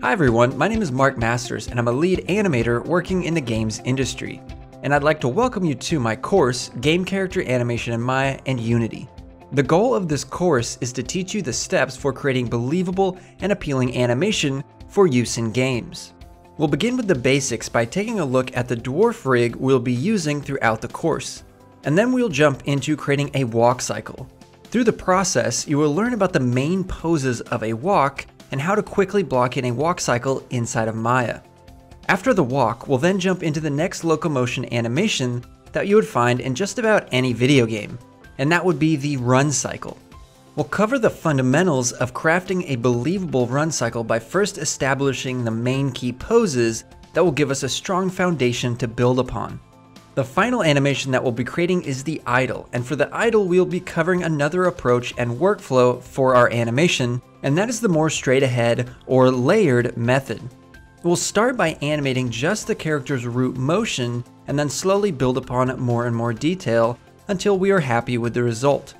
Hi everyone, my name is Mark Masters and I'm a lead animator working in the games industry. And I'd like to welcome you to my course, Game Character Animation in Maya and Unity. The goal of this course is to teach you the steps for creating believable and appealing animation for use in games. We'll begin with the basics by taking a look at the dwarf rig we'll be using throughout the course. And then we'll jump into creating a walk cycle. Through the process, you will learn about the main poses of a walk and how to quickly block in a walk cycle inside of Maya. After the walk, we'll then jump into the next locomotion animation that you would find in just about any video game, and that would be the run cycle. We'll cover the fundamentals of crafting a believable run cycle by first establishing the main key poses that will give us a strong foundation to build upon. The final animation that we'll be creating is the idle, and for the idle we'll be covering another approach and workflow for our animation, and that is the more straight ahead or layered method. We'll start by animating just the character's root motion and then slowly build upon it more and more detail until we are happy with the result.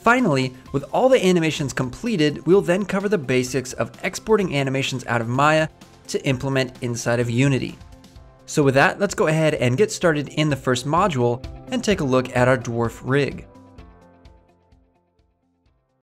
Finally, with all the animations completed, we'll then cover the basics of exporting animations out of Maya to implement inside of Unity. So with that, let's go ahead and get started in the first module and take a look at our dwarf rig.